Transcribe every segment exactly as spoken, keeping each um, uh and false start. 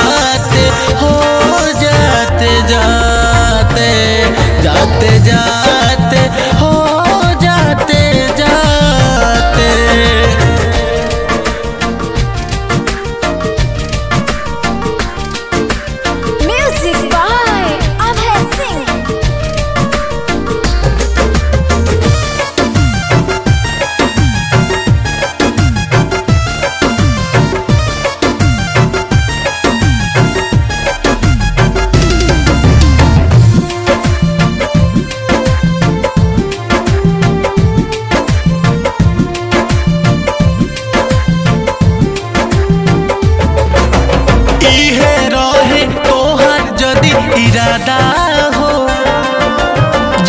रात हो जाते जाते जाते जाते हो जाते जाते। Music by Abhay Singh. इरादा हो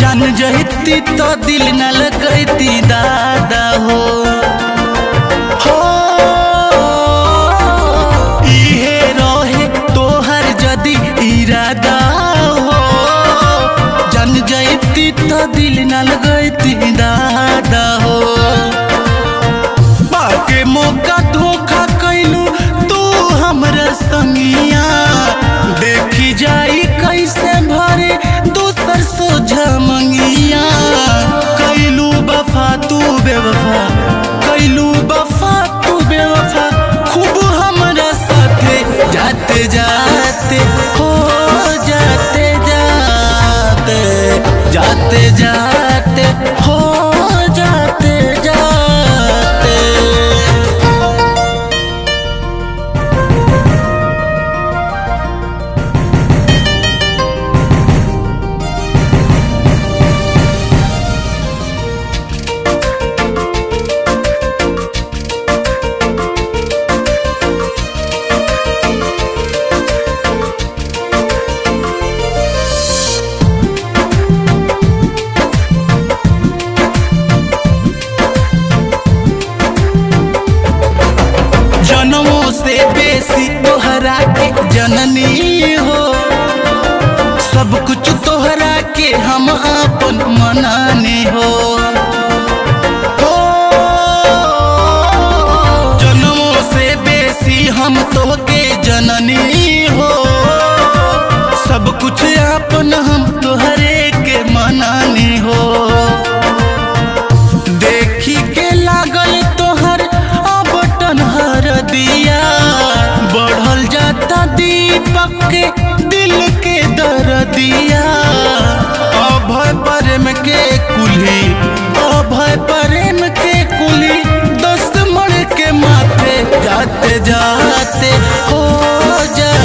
जान जहिती तो दिल न लगती दादा हो, हो इहे रोहे तोहर जदी इरादा हो जान जहिती तो दिल न लगती दादा हो। बाके मौका धोखा कैलू तू हमरा संगिया देखी जाई कैसे भरे दूसर सोझा मंगिया। कैलू बफा तू बेवफा कैलू बफा तू बेवफा खूब हमरा साथे जाते जाते हो जाते जाते जाते जाते हो जाते जाते। जनमों से बेसी तोहरा के जननी हो सब कुछ तोहरा के हम अपन मनाने हो, हो। जनमों से बेसी हम तोहके जननी हो सब कुछ अपन हम तोहरे के मनाने हो। देखी के लागल तोहर हर दिया बढ़ल जाता दीपक के दिल के दर्दिया। अभय प्रेम के कुली अभय प्रेम के कुली दुश्मन के माथे जाते जाते हो जाते।